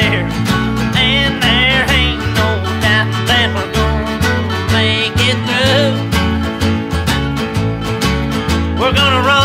there. And there ain't no doubt that we're gonna make it through. We're gonna run.